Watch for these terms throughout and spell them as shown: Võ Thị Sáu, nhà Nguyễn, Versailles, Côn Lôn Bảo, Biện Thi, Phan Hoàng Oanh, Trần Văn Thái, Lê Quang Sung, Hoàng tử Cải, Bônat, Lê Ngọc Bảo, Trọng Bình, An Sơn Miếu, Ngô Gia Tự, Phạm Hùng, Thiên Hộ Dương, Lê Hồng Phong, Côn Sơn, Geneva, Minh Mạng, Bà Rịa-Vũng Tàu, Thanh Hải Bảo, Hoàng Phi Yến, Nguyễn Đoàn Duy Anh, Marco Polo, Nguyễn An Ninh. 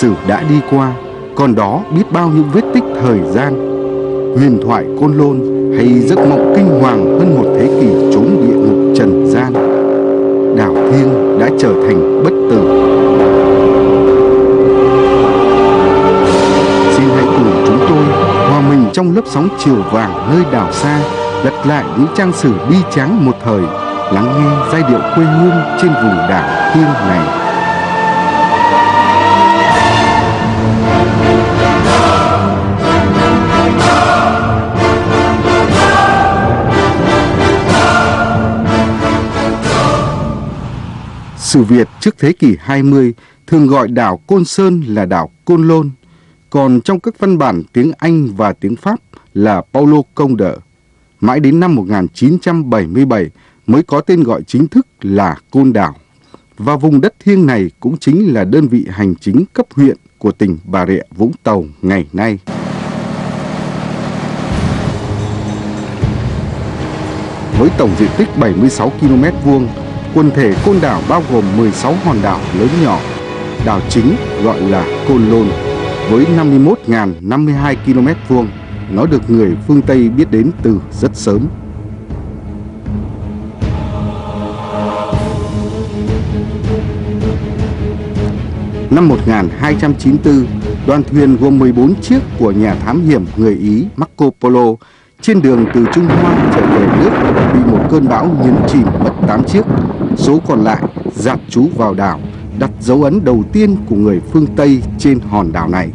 Sử đã đi qua, còn đó biết bao nhiêu vết tích thời gian. Huyền thoại Côn Lôn hay giấc mộng kinh hoàng hơn một thế kỷ chốn địa ngục trần gian, đảo thiêng đã trở thành bất tử. Xin hãy cùng chúng tôi hòa mình trong lớp sóng chiều vàng nơi đảo xa, lật lại những trang sử bi tráng một thời, lắng nghe giai điệu quê hương trên vùng đảo thiêng này. Sử Việt trước thế kỷ 20 thường gọi đảo Côn Sơn là đảo Côn Lôn, còn trong các văn bản tiếng Anh và tiếng Pháp là Poulo Condor. Mãi đến năm 1977 mới có tên gọi chính thức là Côn Đảo, và vùng đất thiêng này cũng chính là đơn vị hành chính cấp huyện của tỉnh Bà Rịa Vũng Tàu ngày nay. Với tổng diện tích 76 km², quần thể Côn Đảo bao gồm 16 hòn đảo lớn nhỏ. Đảo chính gọi là Côn Lôn với 51.052 km². Nó được người phương Tây biết đến từ rất sớm. Năm 1294, đoàn thuyền gồm 14 chiếc của nhà thám hiểm người Ý Marco Polo trên đường từ Trung Hoa trở về nước bị một cơn bão nhấn chìm mất 8 chiếc. Số còn lại dạt trú vào đảo, đặt dấu ấn đầu tiên của người phương Tây trên hòn đảo này.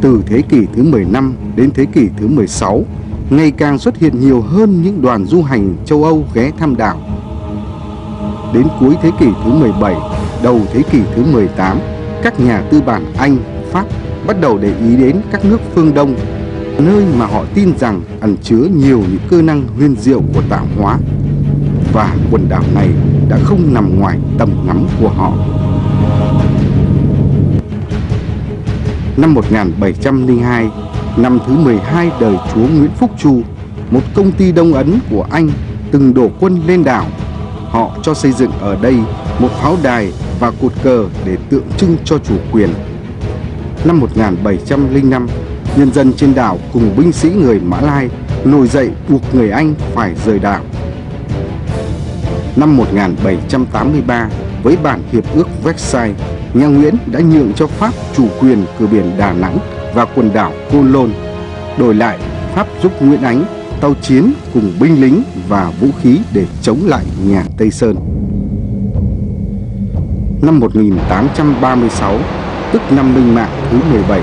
Từ thế kỷ thứ 15 đến thế kỷ thứ 16, ngày càng xuất hiện nhiều hơn những đoàn du hành châu Âu ghé thăm đảo. Đến cuối thế kỷ thứ 17, đầu thế kỷ thứ 18, các nhà tư bản Anh, Pháp bắt đầu để ý đến các nước phương Đông, nơi mà họ tin rằng ẩn chứa nhiều những cơ năng huyền diệu của tạo hóa. Và quần đảo này đã không nằm ngoài tầm ngắm của họ. Năm 1702, năm thứ 12 đời chúa Nguyễn Phúc Chu, một công ty Đông Ấn của Anh từng đổ quân lên đảo. Họ cho xây dựng ở đây một pháo đài và cột cờ để tượng trưng cho chủ quyền. Năm 1705, nhân dân trên đảo cùng binh sĩ người Mã Lai nổi dậy buộc người Anh phải rời đảo. Năm 1783, với bản hiệp ước Versailles, nhà Nguyễn đã nhượng cho Pháp chủ quyền cửa biển Đà Nẵng và quần đảo Côn Lôn. Đổi lại, Pháp giúp Nguyễn Ánh tàu chiến cùng binh lính và vũ khí để chống lại nhà Tây Sơn. Năm 1836, tức năm Minh Mạng thứ 17,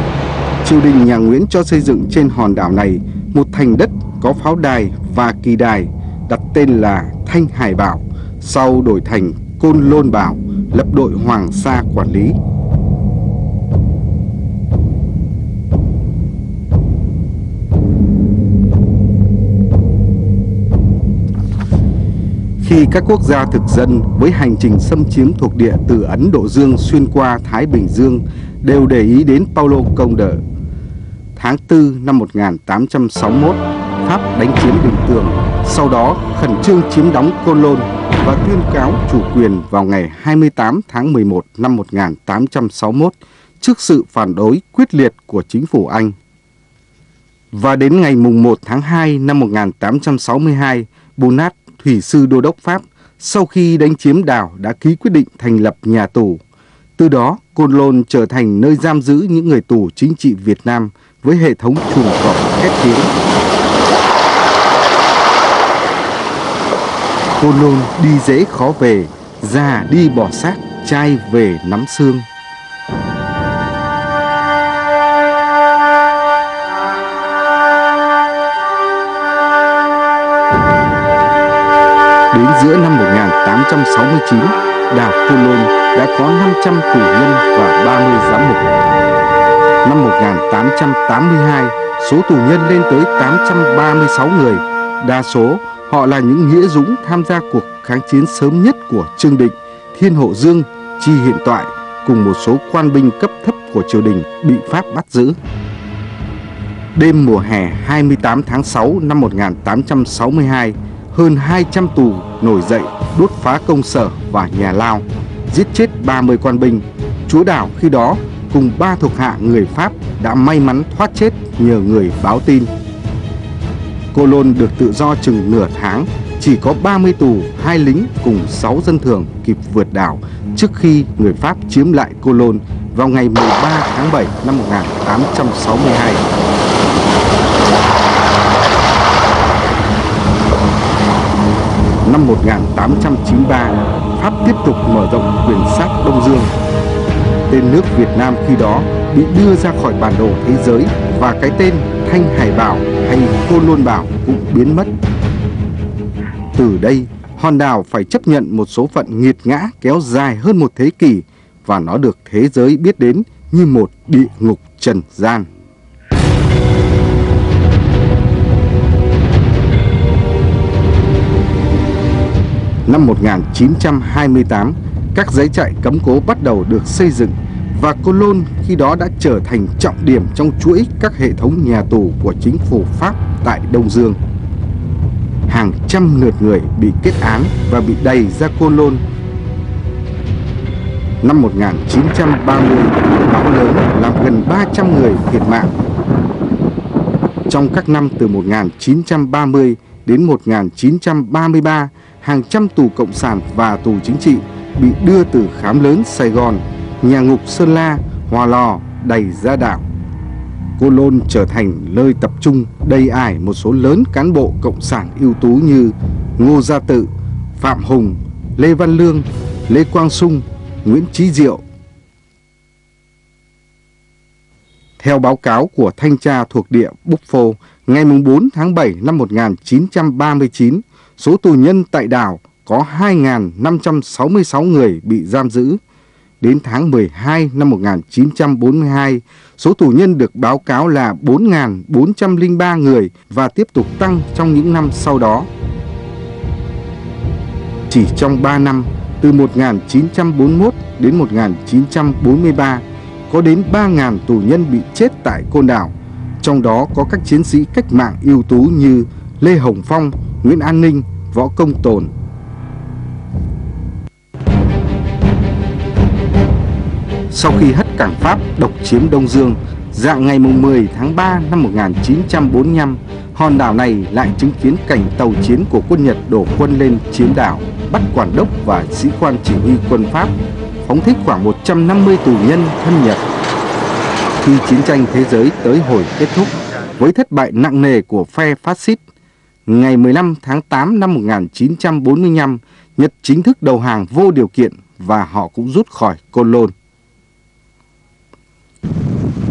triều đình nhà Nguyễn cho xây dựng trên hòn đảo này một thành đất có pháo đài và kỳ đài, đặt tên là Thanh Hải Bảo, sau đổi thành Côn Lôn Bảo, lập đội Hoàng Sa quản lý. Khi các quốc gia thực dân với hành trình xâm chiếm thuộc địa từ Ấn Độ Dương xuyên qua Thái Bình Dương đều để ý đến Poulo Condor. Tháng 4 năm 1861, Pháp đánh chiếm Bình Tường, sau đó khẩn trương chiếm đóng Côn Lôn và tuyên cáo chủ quyền vào ngày 28 tháng 11 năm 1861 trước sự phản đối quyết liệt của chính phủ Anh. Và đến ngày 1 tháng 2 năm 1862, Bônat, thủy sư đô đốc Pháp, sau khi đánh chiếm đảo đã ký quyết định thành lập nhà tù. Từ đó, Côn Lôn trở thành nơi giam giữ những người tù chính trị Việt Nam với hệ thống chuồng cọp khép kín. Côn Lôn đi dễ khó về, già đi bỏ xác, trai về nắm xương. Đến giữa năm 1869, đảo Côn Lôn đã có 500 tù nhân và 30 giám mục. Năm 1882, số tù nhân lên tới 836 người. Đa số họ là những nghĩa dũng tham gia cuộc kháng chiến sớm nhất của Trương Định, Thiên Hộ Dương, Chi Hiện Toại cùng một số quan binh cấp thấp của triều đình bị Pháp bắt giữ. Đêm mùa hè 28 tháng 6 năm 1862, hơn 200 tù nổi dậy đốt phá công sở và nhà lao, giết chết 30 quan binh, chúa đảo khi đó cùng 3 thuộc hạ người Pháp đã may mắn thoát chết nhờ người báo tin. Cô Lôn được tự do chừng nửa tháng, chỉ có 30 tù, 2 lính cùng 6 dân thường kịp vượt đảo trước khi người Pháp chiếm lại Cô Lôn vào ngày 13 tháng 7 năm 1862. Năm 1893, Pháp tiếp tục mở rộng quyền sát Đông Dương. Tên nước Việt Nam khi đó bị đưa ra khỏi bản đồ thế giới và cái tên Thanh Hải Bảo hay Côn Lôn Bảo cũng biến mất. Từ đây, hòn đảo phải chấp nhận một số phận nghiệt ngã kéo dài hơn một thế kỷ và nó được thế giới biết đến như một địa ngục trần gian. Năm 1928, các dãy trại cấm cố bắt đầu được xây dựng và Côn Lôn khi đó đã trở thành trọng điểm trong chuỗi các hệ thống nhà tù của chính phủ Pháp tại Đông Dương. Hàng trăm lượt người bị kết án và bị đày ra Côn Lôn. Năm 1930, bão lớn làm gần 300 người thiệt mạng. Trong các năm từ 1930 đến 1933, hàng trăm tù cộng sản và tù chính trị bị đưa từ Khám Lớn Sài Gòn, nhà ngục Sơn La, Hòa Lò đẩy ra đảo. Côn Lôn trở thành nơi tập trung đầy ải một số lớn cán bộ cộng sản ưu tú như Ngô Gia Tự, Phạm Hùng, Lê Văn Lương, Lê Quang Sung, Nguyễn Chí Diệu. Theo báo cáo của thanh tra thuộc địa Búp Phô, ngày 4 tháng 7 năm 1939, số tù nhân tại đảo có 2.566 người bị giam giữ. Đến tháng 12 năm 1942, số tù nhân được báo cáo là 4.403 người và tiếp tục tăng trong những năm sau đó. Chỉ trong 3 năm, từ 1941 đến 1943, có đến 3.000 tù nhân bị chết tại Côn Đảo, trong đó có các chiến sĩ cách mạng ưu tú như Lê Hồng Phong, Nguyễn An Ninh, Võ Công Tồn. Sau khi hất cảng Pháp độc chiếm Đông Dương, dạng ngày 10 tháng 3 năm 1945, hòn đảo này lại chứng kiến cảnh tàu chiến của quân Nhật đổ quân lên chiếm đảo, bắt quản đốc và sĩ quan chỉ huy quân Pháp, phóng thích khoảng 150 tù nhân thân Nhật. Khi chiến tranh thế giới tới hồi kết thúc, với thất bại nặng nề của phe phát xít, ngày 15 tháng 8 năm 1945, Nhật chính thức đầu hàng vô điều kiện và họ cũng rút khỏi Côn Lôn.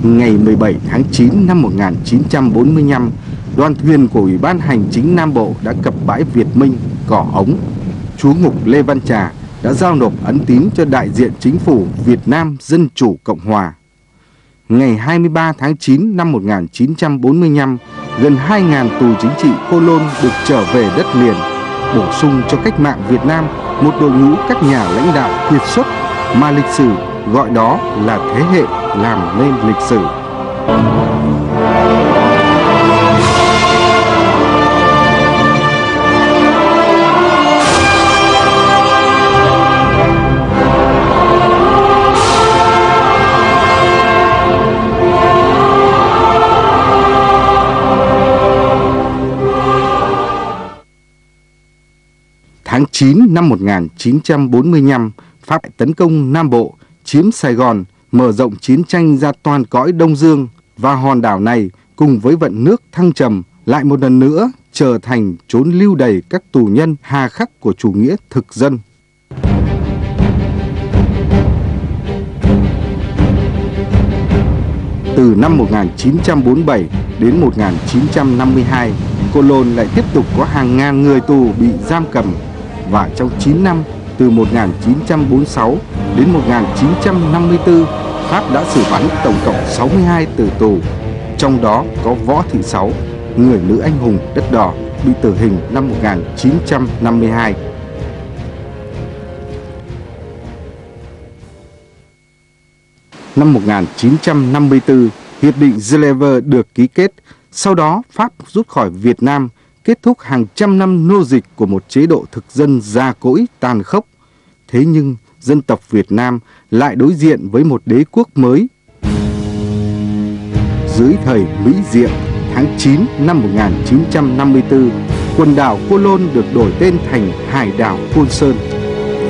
Ngày 17 tháng 9 năm 1945, đoàn thuyền của Ủy ban Hành chính Nam Bộ đã cập bãi Việt Minh, Cỏ Ống. Chúa Ngục Lê Văn Trà đã giao nộp ấn tín cho đại diện chính phủ Việt Nam Dân Chủ Cộng Hòa. Ngày 23 tháng 9 năm 1945, gần 2.000 tù chính trị Côn Lôn được trở về đất liền, bổ sung cho cách mạng Việt Nam một đội ngũ các nhà lãnh đạo kiệt xuất mà lịch sử gọi đó là thế hệ làm nên lịch sử. Tháng 9 năm 1945, Pháp tấn công Nam Bộ, chiếm Sài Gòn, mở rộng chiến tranh ra toàn cõi Đông Dương và hòn đảo này cùng với vận nước thăng trầm lại một lần nữa trở thành chốn lưu đày các tù nhân hà khắc của chủ nghĩa thực dân. Từ năm 1947 đến 1952, Côn Lôn lại tiếp tục có hàng ngàn người tù bị giam cầm và trong 9 năm, từ 1946 đến 1954, Pháp đã xử bắn tổng cộng 62 tử tù, trong đó có Võ Thị Sáu, người nữ anh hùng đất đỏ, bị tử hình năm 1952. Năm 1954, Hiệp định Geneva được ký kết, sau đó Pháp rút khỏi Việt Nam, kết thúc hàng trăm năm nô dịch của một chế độ thực dân già cỗi tàn khốc. Thế nhưng dân tộc Việt Nam lại đối diện với một đế quốc mới. Dưới thời Mỹ Diệm, tháng 9 năm 1954, quần đảo Côn Lôn được đổi tên thành Hải đảo Côn Sơn,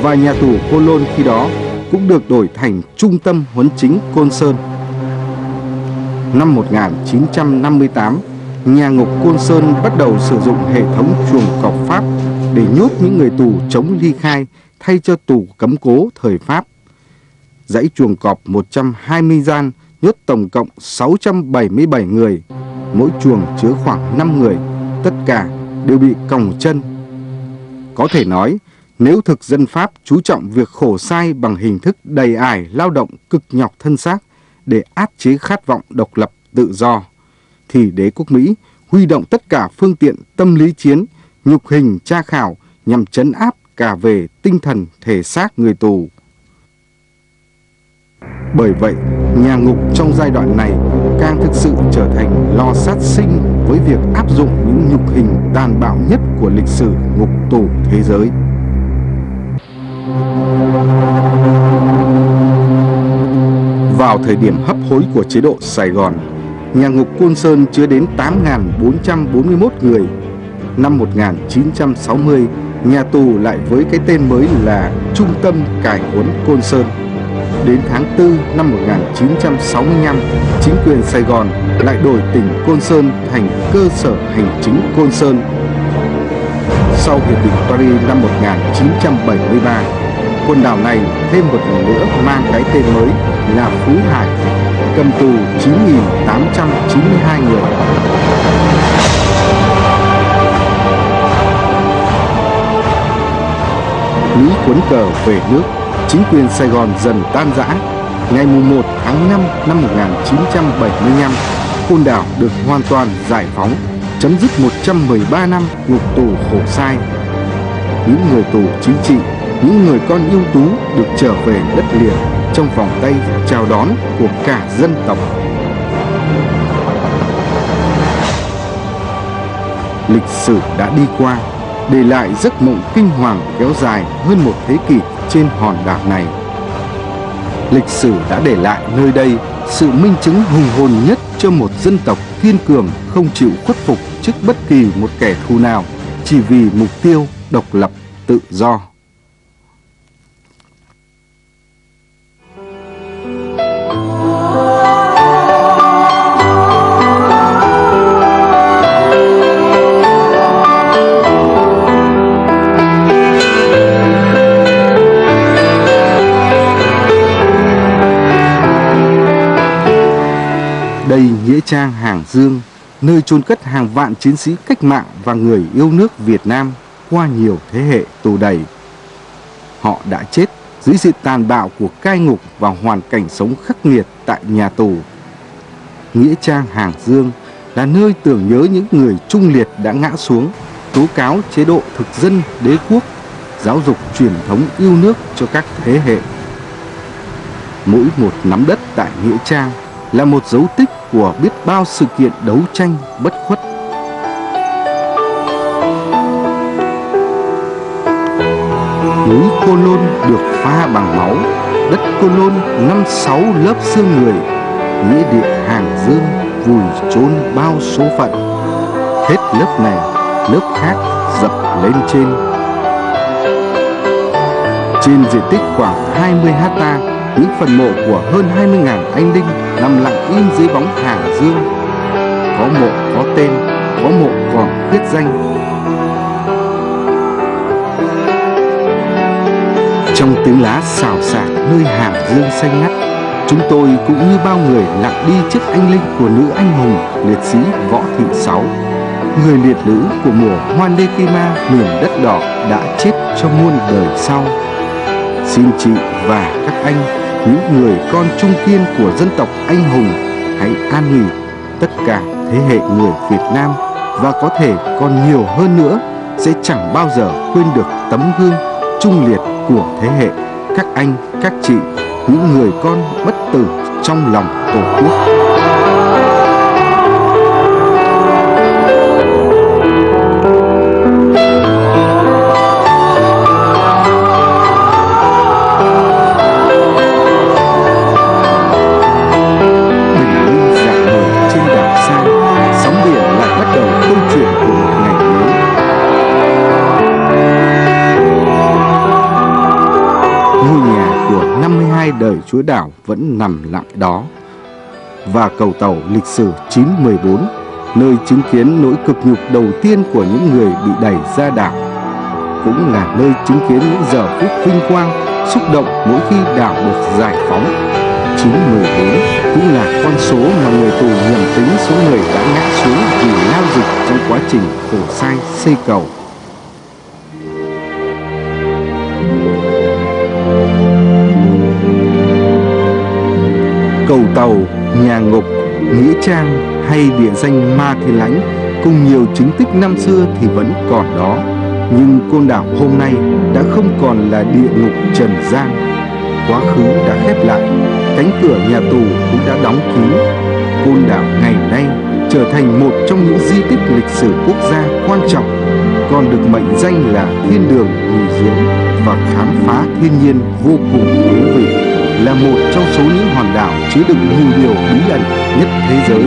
và nhà tù Côn Lôn khi đó cũng được đổi thành Trung tâm Huấn chính Côn Sơn. Năm 1958, nhà ngục Côn Sơn bắt đầu sử dụng hệ thống chuồng cọp Pháp để nhốt những người tù chống ly khai thay cho tù cấm cố thời Pháp. Dãy chuồng cọp 120 gian nhốt tổng cộng 677 người, mỗi chuồng chứa khoảng 5 người, tất cả đều bị còng chân. Có thể nói, nếu thực dân Pháp chú trọng việc khổ sai bằng hình thức đầy ải lao động cực nhọc thân xác để áp chế khát vọng độc lập tự do, thì đế quốc Mỹ huy động tất cả phương tiện tâm lý chiến, nhục hình tra khảo nhằm trấn áp cả về tinh thần thể xác người tù. Bởi vậy, nhà ngục trong giai đoạn này càng thực sự trở thành lò sát sinh với việc áp dụng những nhục hình tàn bạo nhất của lịch sử ngục tù thế giới. Vào thời điểm hấp hối của chế độ Sài Gòn, nhà ngục Côn Sơn chứa đến 8.441 người. Năm 1960, nhà tù lại với cái tên mới là Trung tâm Cải huấn Côn Sơn. Đến tháng 4 năm 1965, chính quyền Sài Gòn lại đổi tỉnh Côn Sơn thành cơ sở hành chính Côn Sơn. Sau Hiệp định Paris năm 1973, quần đảo này thêm một lần nữa mang cái tên mới là Phú Hải, cầm tù 9.892 người. Mỹ cuốn cờ về nước, chính quyền Sài Gòn dần tan rã. Ngày 1 tháng 5 năm 1975, Côn Đảo được hoàn toàn giải phóng, chấm dứt 113 năm ngục tù khổ sai. Những người tù chính trị, những người con ưu tú được trở về đất liền trong vòng tay chào đón của cả dân tộc. Lịch sử đã đi qua, để lại giấc mộng kinh hoàng kéo dài hơn một thế kỷ trên hòn đảo này. Lịch sử đã để lại nơi đây sự minh chứng hùng hồn nhất cho một dân tộc kiên cường không chịu khuất phục trước bất kỳ một kẻ thù nào chỉ vì mục tiêu độc lập tự do. Đây nghĩa trang Hàng Dương, nơi chôn cất hàng vạn chiến sĩ cách mạng và người yêu nước Việt Nam qua nhiều thế hệ tù đầy. Họ đã chết dưới sự tàn bạo của cai ngục và hoàn cảnh sống khắc nghiệt tại nhà tù. Nghĩa trang Hàng Dương là nơi tưởng nhớ những người trung liệt đã ngã xuống, tố cáo chế độ thực dân đế quốc, giáo dục truyền thống yêu nước cho các thế hệ. Mỗi một nắm đất tại nghĩa trang là một dấu tích của biết bao sự kiện đấu tranh bất khuất. Núi Côn Lôn được pha bằng máu, đất Côn Lôn 56 lớp xương người, nghĩa địa Hàng Dương vùi chôn bao số phận. Hết lớp này, lớp khác dập lên trên. Trên diện tích khoảng 20 ha, những phần mộ của hơn 20.000 anh linh nằm lặng im dưới bóng Hàng Dương. Có mộ có tên, có mộ còn viết danh. Trong tiếng lá xào xạc nơi Hàng Dương xanh ngắt, chúng tôi cũng như bao người lặng đi trước anh linh của nữ anh hùng liệt sĩ Võ Thị Sáu, người liệt nữ của mùa hoa lê ma miền đất đỏ đã chết cho muôn đời sau. Xin chị và các anh, những người con trung kiên của dân tộc anh hùng, hãy an nghỉ tất cả thế hệ người Việt Nam, và có thể còn nhiều hơn nữa sẽ chẳng bao giờ quên được tấm gương trung liệt của thế hệ các anh, các chị, những người con bất tử trong lòng Tổ quốc. chúa đảo vẫn nằm lại đó. Và cầu tàu lịch sử 914, nơi chứng kiến nỗi cực nhục đầu tiên của những người bị đẩy ra đảo, cũng là nơi chứng kiến những giờ phút vinh quang, xúc động mỗi khi đảo được giải phóng. 914 cũng là con số mà người tù nhầm tính số người đã ngã xuống vì lao dịch trong quá trình khổ sai xây cầu. Cầu tàu, nhà ngục, nghĩa trang hay địa danh Ma Thiên Lãnh cùng nhiều chứng tích năm xưa thì vẫn còn đó, nhưng Côn Đảo hôm nay đã không còn là địa ngục trần gian. Quá khứ đã khép lại, cánh cửa nhà tù cũng đã đóng kín. Côn Đảo ngày nay trở thành một trong những di tích lịch sử quốc gia quan trọng, còn được mệnh danh là thiên đường nghỉ dưỡng và khám phá thiên nhiên vô cùng thú vị, là một trong số những hòn đảo chứa đựng nhiều điều bí ẩn nhất thế giới.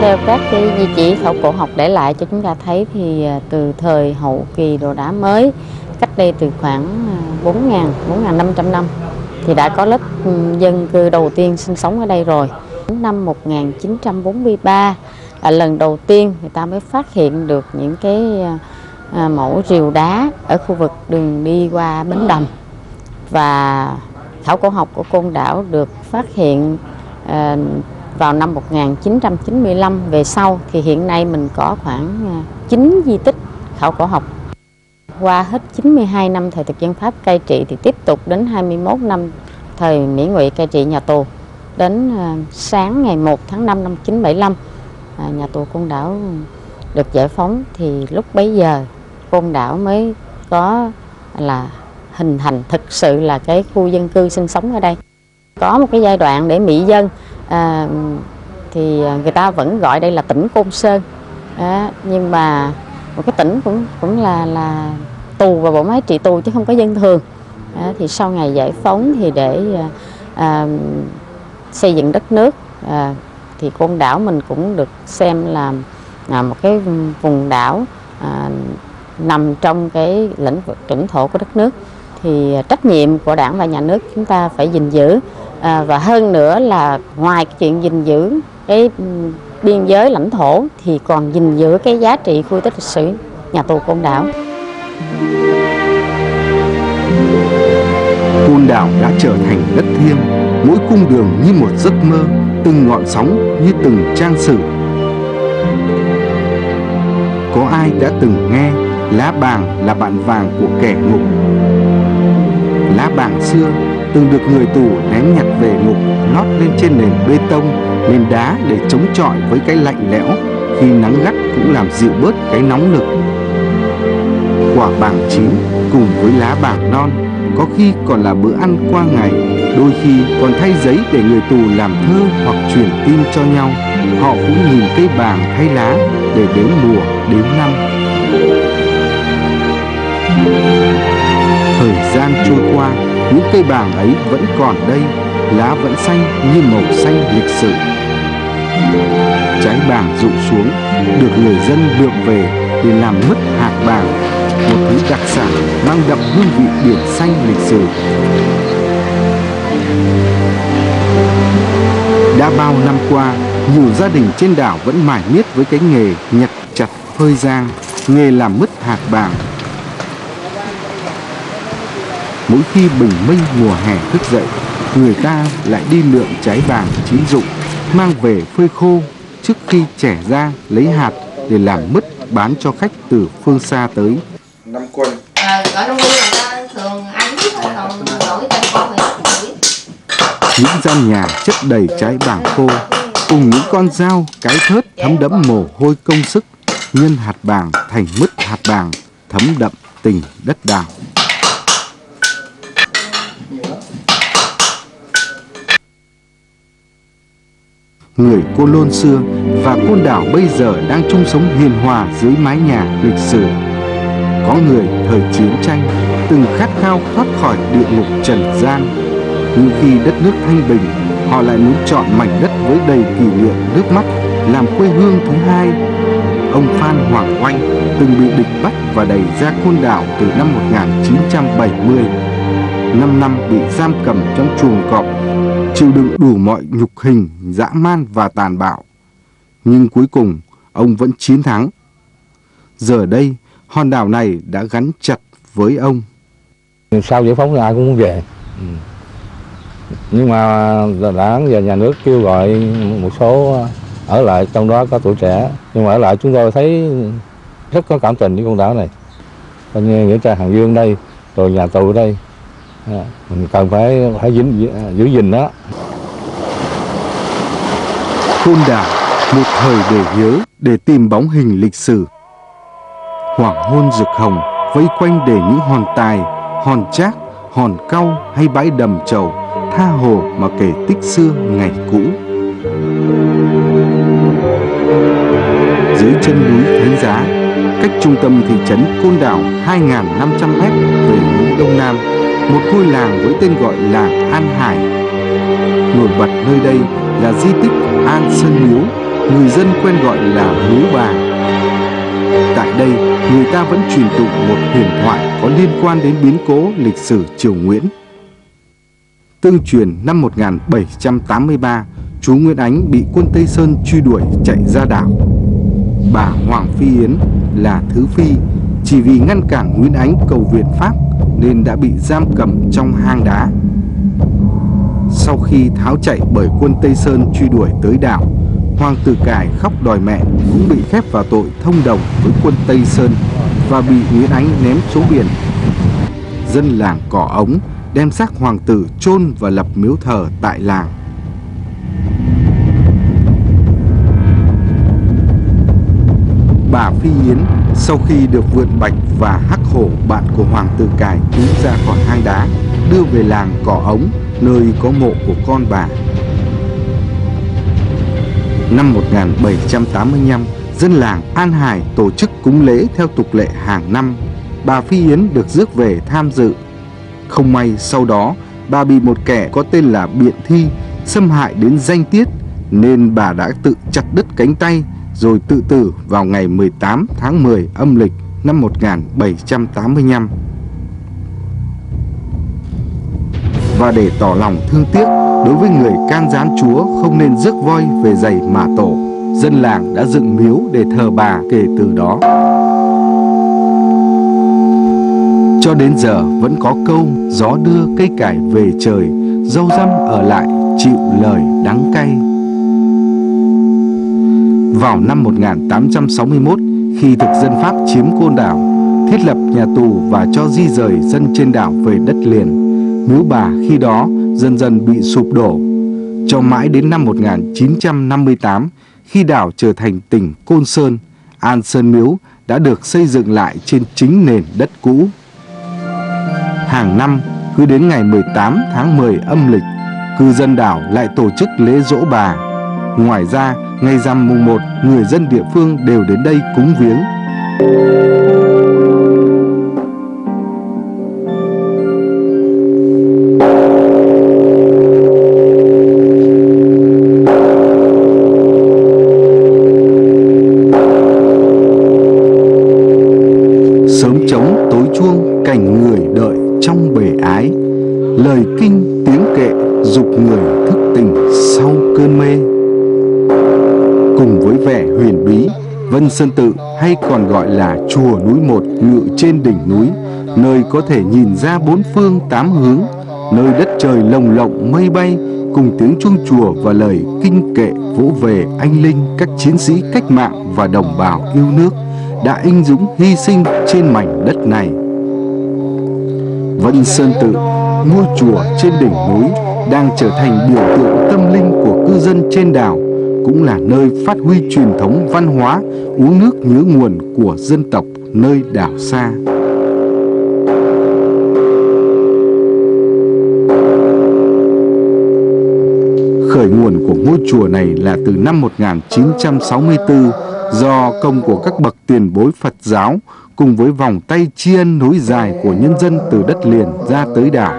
Theo các cái di chỉ khảo cổ học để lại cho chúng ta thấy thì từ thời hậu kỳ đồ đá mới, cách đây từ khoảng 4.500 năm thì đã có lớp dân cư đầu tiên sinh sống ở đây rồi. Năm 1943 lần đầu tiên người ta mới phát hiện được những cái mẫu rìu đá ở khu vực đường đi qua Bến Đầm, và khảo cổ học của Côn Đảo được phát hiện vào năm 1995. Về sau thì hiện nay mình có khoảng 9 di tích khảo cổ học. Qua hết 92 năm thời thực dân Pháp cai trị thì tiếp tục đến 21 năm thời Mỹ Ngụy cai trị nhà tù. Đến sáng ngày 1 tháng 5 năm 1975 nhà tù Côn Đảo được giải phóng, thì lúc bấy giờ Côn Đảo mới có là hình thành thực sự là cái khu dân cư sinh sống ở đây. Có một cái giai đoạn để mỹ dân thì người ta vẫn gọi đây là tỉnh Côn Sơn. Đó, nhưng mà một cái tỉnh cũng là tù và bộ máy trị tù chứ không có dân thường. Đó, thì sau ngày giải phóng thì để xây dựng đất nước thì Côn Đảo mình cũng được xem là một cái vùng đảo nằm trong cái lĩnh vực lãnh thổ của đất nước, thì trách nhiệm của Đảng và nhà nước chúng ta phải gìn giữ, và hơn nữa là ngoài cái chuyện gìn giữ cái biên giới lãnh thổ thì còn gìn giữ cái giá trị khu tích lịch sử nhà tù Côn Đảo. Côn Đảo đã trở thành đất thiêng, mỗi cung đường như một giấc mơ, từng ngọn sóng như từng trang sử. Có ai đã từng nghe lá bàng là bạn vàng của kẻ ngục? Lá bàng xưa từng được người tù ném nhặt về ngục, lót lên trên nền bê tông, nền đá để chống chọi với cái lạnh lẽo, khi nắng gắt cũng làm dịu bớt cái nóng lực. Quả bàng chín cùng với lá bàng non có khi còn là bữa ăn qua ngày, đôi khi còn thay giấy để người tù làm thơ hoặc truyền tin cho nhau. Họ cũng nhìn cây bàng thay lá để đến mùa, đến năm. Thời gian trôi qua, những cây bàng ấy vẫn còn đây, lá vẫn xanh như màu xanh lịch sử. Trái bàng rụng xuống, được người dân lượm về để làm mứt hạt bàng, một thứ đặc sản mang đậm hương vị biển xanh lịch sử. Đã bao năm qua, nhiều gia đình trên đảo vẫn mải miết với cái nghề nhặt chặt phơi rang, nghề làm mứt hạt bàng. Mỗi khi bình minh mùa hè thức dậy, người ta lại đi lượm trái bàng chín rụng, mang về phơi khô trước khi chẻ ra lấy hạt để làm mứt bán cho khách từ phương xa tới. Năm quân. Những gian nhà chất đầy trái bàng khô, cùng những con dao, cái thớt thấm đẫm mồ hôi công sức, nhân hạt bàng thành mứt hạt bàng thấm đậm tình đất đảo. Người Côn Lôn xưa và Côn Đảo bây giờ đang chung sống hiền hòa dưới mái nhà lịch sử. Có người thời chiến tranh từng khát khao thoát khỏi địa ngục trần gian, nhưng khi đất nước thanh bình, họ lại muốn chọn mảnh đất với đầy kỷ niệm nước mắt làm quê hương thứ hai. Ông Phan Hoàng Oanh từng bị địch bắt và đẩy ra Côn Đảo từ năm 1970. 5 năm bị giam cầm trong chuồng cọp, chịu đựng đủ mọi nhục hình, dã man và tàn bạo. Nhưng cuối cùng, ông vẫn chiến thắng. Giờ đây, hòn đảo này đã gắn chặt với ông. Sau giải phóng là ai cũng muốn về. Nhưng mà Đà Nẵng và nhà nước kêu gọi một số ở lại, trong đó có tuổi trẻ. Nhưng mà ở lại chúng tôi thấy rất có cảm tình với con đảo này. Coi như nghĩa trang Hàng Dương đây, rồi nhà tù đây. Mình cần phải giữ gìn đó. Côn Đảo, một thời để nhớ, để tìm bóng hình lịch sử. Hoàng hôn rực hồng vây quanh để những hòn tài, hòn trác, hòn cau hay bãi đầm trầu tha hồ mà kể tích xưa ngày cũ. Dưới chân núi Thánh Giá, cách trung tâm thị trấn Côn Đảo 2.500 m về hướng đông nam, một ngôi làng với tên gọi là An Hải. Nổi bật nơi đây là di tích An Sơn Miếu, người dân quen gọi là Miếu Bà. Tại đây, người ta vẫn truyền tụng một huyền thoại có liên quan đến biến cố lịch sử triều Nguyễn. Tương truyền năm 1783, chú Nguyễn Ánh bị quân Tây Sơn truy đuổi chạy ra đảo. Bà Hoàng Phi Yến là thứ phi, chỉ vì ngăn cản Nguyễn Ánh cầu viện Pháp nên đã bị giam cầm trong hang đá. Sau khi tháo chạy bởi quân Tây Sơn truy đuổi tới đảo, Hoàng tử Cải khóc đòi mẹ cũng bị khép vào tội thông đồng với quân Tây Sơn và bị Nguyễn Ánh ném xuống biển. Dân làng Cỏ Ống đem xác hoàng tử chôn và lập miếu thờ tại làng. Bà Phi Yến sau khi được Vượn Bạch và Hắc Hổ, bạn của Hoàng tử Cải, cứu ra khỏi hang đá, đưa về làng Cỏ Ống, nơi có mộ của con bà. Năm 1785, dân làng An Hải tổ chức cúng lễ theo tục lệ hàng năm. Bà Phi Yến được rước về tham dự. Không may sau đó, bà bị một kẻ có tên là Biện Thi xâm hại đến danh tiết, nên bà đã tự chặt đứt cánh tay rồi tự tử vào ngày 18 tháng 10 âm lịch năm 1785. Và để tỏ lòng thương tiếc đối với người can gián Chúa không nên rước voi về giày mà tổ, dân làng đã dựng miếu để thờ bà kể từ đó. Cho đến giờ vẫn có câu gió đưa cây cải về trời, dâu răm ở lại chịu lời đắng cay. Vào năm 1861, khi thực dân Pháp chiếm Côn Đảo, thiết lập nhà tù và cho di rời dân trên đảo về đất liền, miếu bà khi đó dần dần bị sụp đổ. Cho mãi đến năm 1958, khi đảo trở thành tỉnh Côn Sơn, An Sơn Miếu đã được xây dựng lại trên chính nền đất cũ. Hàng năm, cứ đến ngày 18 tháng 10 âm lịch, cư dân đảo lại tổ chức lễ dỗ bà. Ngoài ra, ngày rằm mùng 1, người dân địa phương đều đến đây cúng viếng. Vân Sơn Tự hay còn gọi là chùa núi một ngự trên đỉnh núi, nơi có thể nhìn ra bốn phương tám hướng, nơi đất trời lồng lộng mây bay cùng tiếng chuông chùa và lời kinh kệ vỗ về anh linh các chiến sĩ cách mạng và đồng bào yêu nước đã anh dũng hy sinh trên mảnh đất này. Vân Sơn Tự, ngôi chùa trên đỉnh núi, đang trở thành biểu tượng tâm linh của cư dân trên đảo, cũng là nơi phát huy truyền thống văn hóa uống nước nhớ nguồn của dân tộc nơi đảo xa. Khởi nguồn của ngôi chùa này là từ năm 1964 do công của các bậc tiền bối Phật giáo cùng với vòng tay tri ân nối dài của nhân dân từ đất liền ra tới đảo.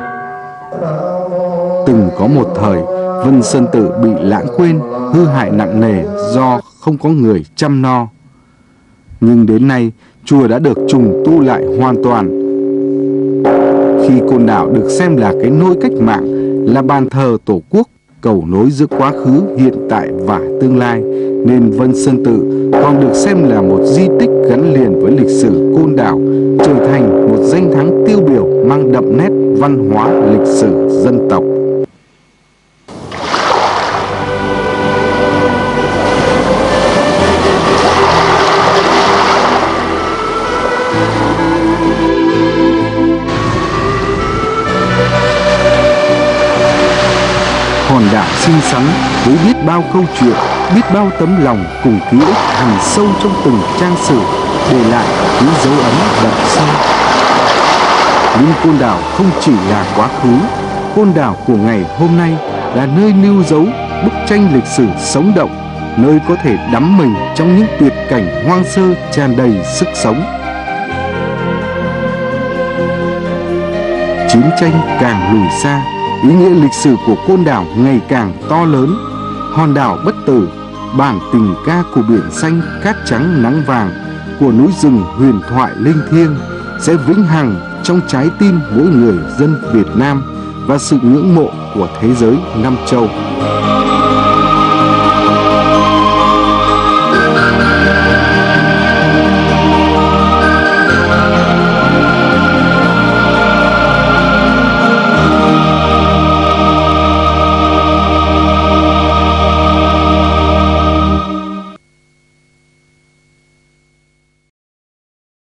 Từng có một thời, Vân Sơn Tự bị lãng quên, hư hại nặng nề do không có người chăm no. Nhưng đến nay, chùa đã được trùng tu lại hoàn toàn. khi Côn Đảo được xem là cái nôi cách mạng, là bàn thờ Tổ quốc, cầu nối giữa quá khứ, hiện tại và tương lai, nên Vân Sơn Tự còn được xem là một di tích gắn liền với lịch sử Côn Đảo, trở thành một danh thắng tiêu biểu mang đậm nét văn hóa lịch sử dân tộc. Hòn đảo xinh xắn với biết bao câu chuyện, biết bao tấm lòng cùng ký ức hằn sâu trong từng trang sử, để lại những dấu ấn đậm sâu. Nhưng Côn Đảo không chỉ là quá khứ, Côn Đảo của ngày hôm nay là nơi lưu dấu bức tranh lịch sử sống động, nơi có thể đắm mình trong những tuyệt cảnh hoang sơ tràn đầy sức sống. Chiến tranh càng lùi xa, ý nghĩa lịch sử của Côn Đảo ngày càng to lớn. Hòn đảo bất tử, bản tình ca của biển xanh cát trắng nắng vàng, của núi rừng huyền thoại linh thiêng sẽ vĩnh hằng trong trái tim mỗi người dân Việt Nam và sự ngưỡng mộ của thế giới năm châu.